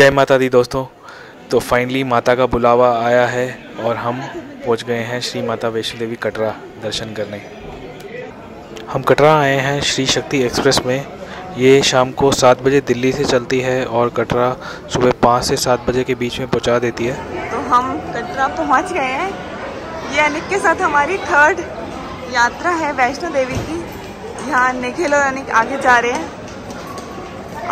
जय माता दी दोस्तों। तो फाइनली माता का बुलावा आया है और हम पहुंच गए हैं श्री माता वैष्णो देवी कटरा दर्शन करने। हम कटरा आए हैं श्री शक्ति एक्सप्रेस में। ये शाम को 7 बजे दिल्ली से चलती है और कटरा सुबह 5 से 7 बजे के बीच में पहुंचा देती है। तो हम कटरा पहुंच गए हैं। ये अनिक के साथ हमारी 3rd यात्रा है वैष्णो देवी की। यहाँ निखिल और अनिक आगे जा रहे हैं।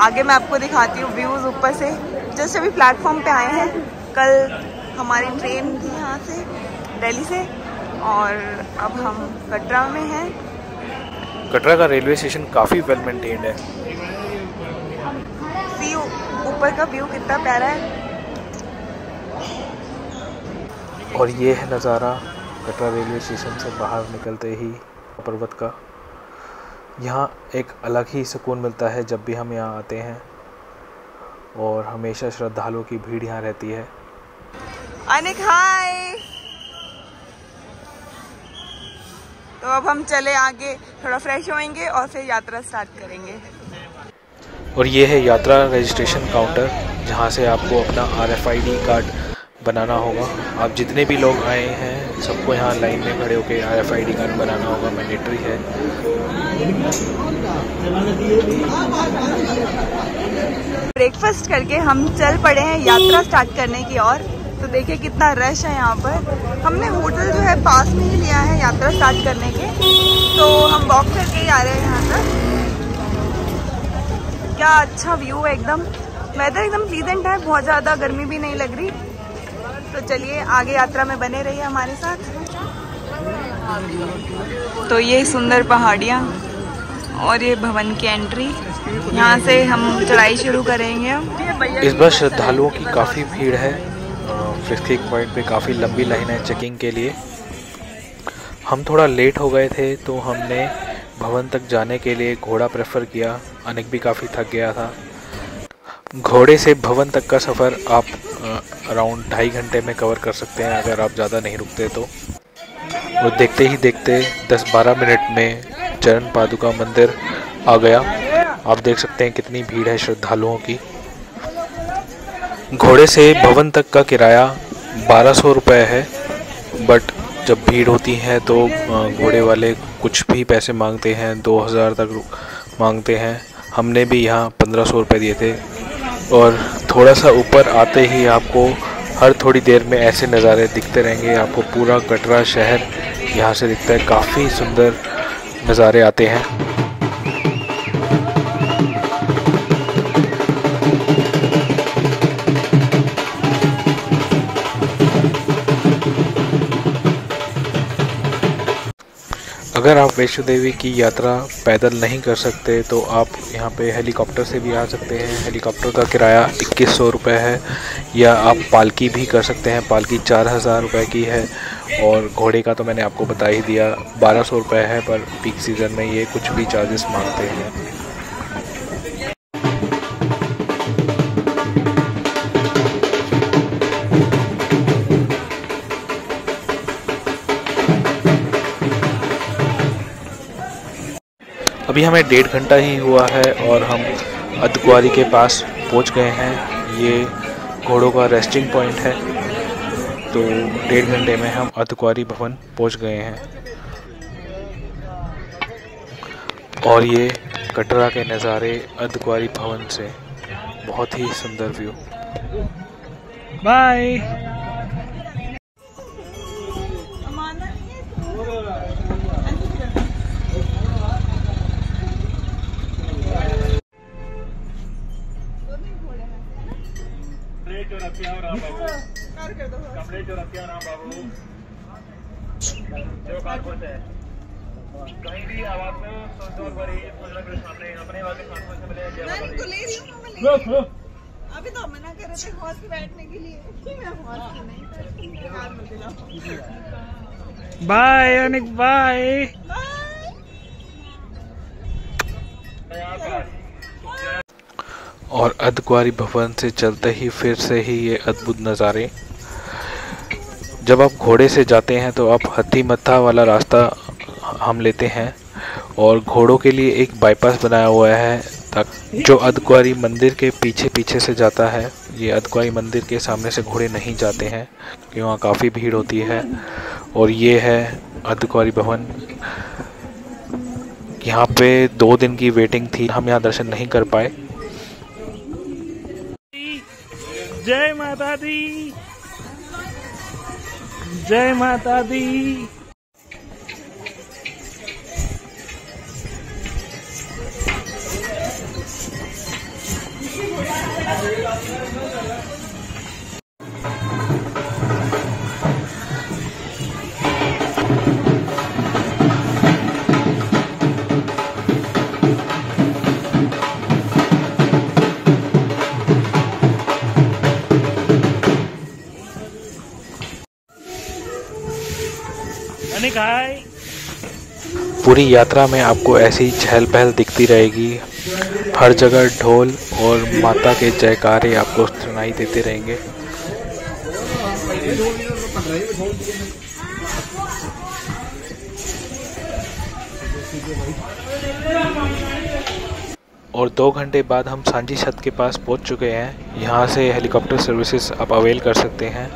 आगे मैं आपको दिखाती हूँ व्यूज़ ऊपर से। जैसे अभी प्लेटफॉर्म पे आए हैं। कल हमारी ट्रेन थी यहाँ से दिल्ली से और अब हम कटरा में हैं। कटरा का रेलवे स्टेशन काफ़ी वेल मेंटेन्ड है। सी ऊपर का व्यू कितना प्यारा है। और ये है नज़ारा कटरा रेलवे स्टेशन से बाहर निकलते ही पर्वत का। यहाँ एक अलग ही सुकून मिलता है जब भी हम यहाँ आते हैं और हमेशा श्रद्धालुओं की भीड़ यहाँ रहती है। अनिक हाय। तो अब हम चले आगे, थोड़ा फ्रेश होएंगे और फिर यात्रा स्टार्ट करेंगे। और ये है यात्रा रजिस्ट्रेशन काउंटर, जहाँ से आपको अपना RFID कार्ड बनाना होगा। आप जितने भी लोग आए हैं सबको यहाँ लाइन में खड़े होकर RFID कार्ड बनाना होगा, मैंडेटरी है। ब्रेकफास्ट करके हम चल पड़े हैं यात्रा स्टार्ट करने की ओर। तो देखिए कितना रश है यहाँ पर। हमने होटल जो है पास में ही लिया है यात्रा स्टार्ट करने के, तो हम वॉक करके ही आ रहे हैं यहाँ तक। क्या अच्छा व्यू है, एकदम वेदर एकदम प्लीजेंट है, बहुत ज़्यादा गर्मी भी नहीं लग रही। तो चलिए आगे यात्रा में बने रहिए हमारे साथ। तो ये सुंदर पहाड़ियाँ और ये भवन की एंट्री, यहाँ से हम चढ़ाई शुरू करेंगे। इस बार श्रद्धालुओं की काफ़ी भीड़ है। पिकनिक पॉइंट पे काफ़ी लंबी लाइन है चेकिंग के लिए। हम थोड़ा लेट हो गए थे तो हमने भवन तक जाने के लिए घोड़ा प्रेफर किया। अनिक भी काफ़ी थक गया था। घोड़े से भवन तक का सफ़र आप अराउंड 2.5 घंटे में कवर कर सकते हैं अगर आप ज़्यादा नहीं रुकते तो। और देखते ही देखते 10-12 मिनट में चरण पादुका मंदिर आ गया। आप देख सकते हैं कितनी भीड़ है श्रद्धालुओं की। घोड़े से भवन तक का किराया 1200 रुपये है, बट जब भीड़ होती है तो घोड़े वाले कुछ भी पैसे मांगते हैं, 2000 तक मांगते हैं। हमने भी यहाँ 1500 रुपये दिए थे। और थोड़ा सा ऊपर आते ही आपको हर थोड़ी देर में ऐसे नज़ारे दिखते रहेंगे। आपको पूरा कटरा शहर यहाँ से दिखता है। काफ़ी सुंदर नज़ारे आते हैं। अगर आप वैष्णो देवी की यात्रा पैदल नहीं कर सकते तो आप यहाँ पे हेलीकॉप्टर से भी आ सकते हैं। हेलीकॉप्टर का किराया 2100 रुपये है। या आप पालकी भी कर सकते हैं। पालकी 4000 रुपये की है। और घोड़े का तो मैंने आपको बता ही दिया, 1200 रुपये है, पर पीक सीज़न में ये कुछ भी चार्जेस मांगते हैं। अभी हमें 1.5 घंटा ही हुआ है और हम अर्धकुंवारी के पास पहुंच गए हैं। ये घोड़ों का रेस्टिंग पॉइंट है। तो 1.5 घंटे में हम अर्धकुंवारी भवन पहुंच गए हैं। और ये कटरा के नज़ारे अर्धकुंवारी भवन से, बहुत ही सुंदर व्यू। बाय। अभी तो मना कर रहे थे हॉर्स पे बैठने के लिए कि मैं हॉर्स नहीं। Bye Anik, bye. और अर्धकुंवारी भवन से चलते ही फिर से ही ये अद्भुत नज़ारे। जब आप घोड़े से जाते हैं तो आप हथी मत्था वाला रास्ता हम लेते हैं और घोड़ों के लिए एक बाईपास बनाया हुआ है जो अर्धकुंवारी मंदिर के पीछे पीछे से जाता है। ये अर्धकुंवारी मंदिर के सामने से घोड़े नहीं जाते हैं क्योंकि वहाँ काफ़ी भीड़ होती है। और ये है अर्धकुंवारी भवन। यहाँ पे 2 दिन की वेटिंग थी, हम यहाँ दर्शन नहीं कर पाए। जय माता दी, जय माता दी। पूरी यात्रा में आपको ऐसी चहल पहल दिखती रहेगी, हर जगह ढोल और माता के जयकारे आपको सुनाई देते रहेंगे। और 2 घंटे बाद हम सांझी छत के पास पहुंच चुके हैं। यहां से हेलीकॉप्टर सर्विसेज आप अवेल कर सकते हैं।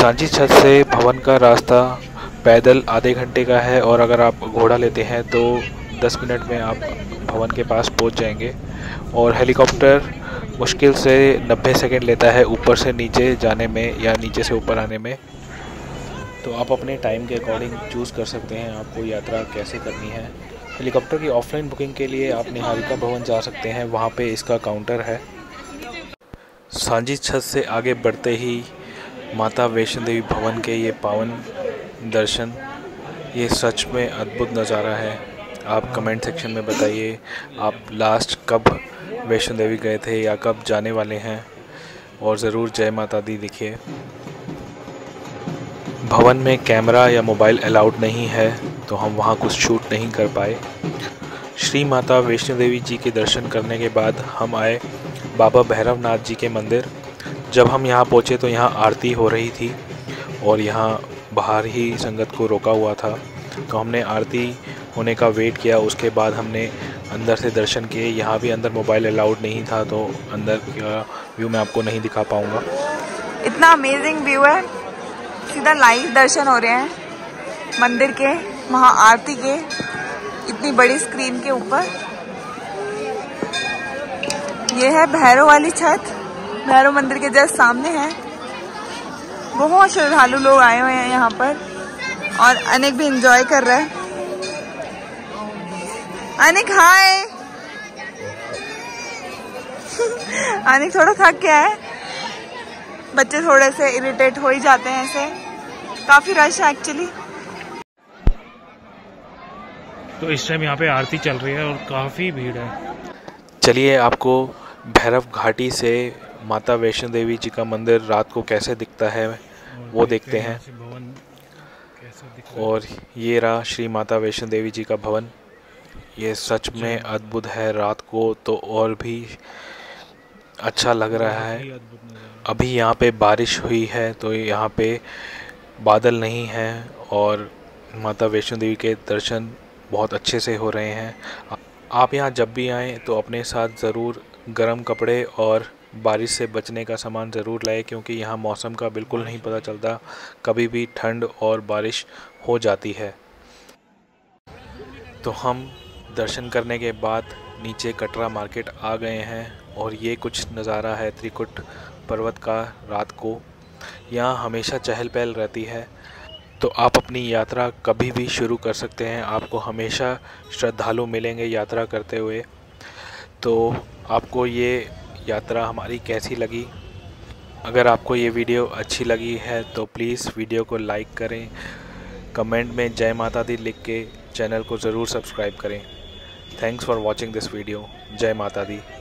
सांझी छत से भवन का रास्ता पैदल आधे घंटे का है और अगर आप घोड़ा लेते हैं तो 10 मिनट में आप भवन के पास पहुंच जाएंगे। और हेलीकॉप्टर मुश्किल से 90 सेकंड लेता है ऊपर से नीचे जाने में या नीचे से ऊपर आने में। तो आप अपने टाइम के अकॉर्डिंग चूज़ कर सकते हैं आपको यात्रा कैसे करनी है। हेलीकॉप्टर की ऑफलाइन बुकिंग के लिए आप निहारिका भवन जा सकते हैं, वहाँ पर इसका काउंटर है। सांझी छत से आगे बढ़ते ही माता वैष्णो देवी भवन के ये पावन दर्शन, ये सच में अद्भुत नज़ारा है। आप कमेंट सेक्शन में बताइए आप लास्ट कब वैष्णो देवी गए थे या कब जाने वाले हैं, और ज़रूर जय माता दी लिखिए। भवन में कैमरा या मोबाइल अलाउड नहीं है तो हम वहाँ कुछ शूट नहीं कर पाए। श्री माता वैष्णो देवी जी के दर्शन करने के बाद हम आए बाबा भैरव नाथ जी के मंदिर। जब हम यहाँ पहुँचे तो यहाँ आरती हो रही थी और यहाँ बाहर ही संगत को रोका हुआ था, तो हमने आरती होने का वेट किया। उसके बाद हमने अंदर से दर्शन किए। यहाँ भी अंदर मोबाइल अलाउड नहीं था तो अंदर का व्यू मैं आपको नहीं दिखा पाऊँगा। इतना अमेजिंग व्यू है, सीधा लाइव दर्शन हो रहे हैं मंदिर के, महा आरती के, इतनी बड़ी स्क्रीन के ऊपर। ये है भैरव वाली छत, भैरव मंदिर के जस्ट सामने है। बहुत श्रद्धालु लोग आए हुए हैं यहाँ पर और अनिक भी एंजॉय कर रहा है। अनिक हाय। अनिक थोड़ा थक गया है, बच्चे थोड़े से इरिटेट हो ही जाते हैं ऐसे, काफी रश है एक्चुअली। तो इस टाइम यहाँ पे आरती चल रही है और काफी भीड़ है। चलिए आपको भैरव घाटी से माता वैष्णो देवी जी का मंदिर रात को कैसे दिखता है वो देखते हैं। और ये रहा श्री माता वैष्णो देवी जी का भवन। ये सच में अद्भुत है, रात को तो और भी अच्छा लग रहा है। अभी यहाँ पे बारिश हुई है तो यहाँ पे बादल नहीं है और माता वैष्णो देवी के दर्शन बहुत अच्छे से हो रहे हैं। आप यहाँ जब भी आएँ तो अपने साथ ज़रूर गर्म कपड़े और बारिश से बचने का सामान ज़रूर लाए, क्योंकि यहाँ मौसम का बिल्कुल नहीं पता चलता, कभी भी ठंड और बारिश हो जाती है। तो हम दर्शन करने के बाद नीचे कटरा मार्केट आ गए हैं और ये कुछ नज़ारा है त्रिकुट पर्वत का रात को। यहाँ हमेशा चहल पहल रहती है तो आप अपनी यात्रा कभी भी शुरू कर सकते हैं। आपको हमेशा श्रद्धालु मिलेंगे यात्रा करते हुए। तो आपको ये यात्रा हमारी कैसी लगी? अगर आपको ये वीडियो अच्छी लगी है तो प्लीज़ वीडियो को लाइक करें, कमेंट में जय माता दी लिख के चैनल को ज़रूर सब्सक्राइब करें। Thanks for watching this video. जय माता दी।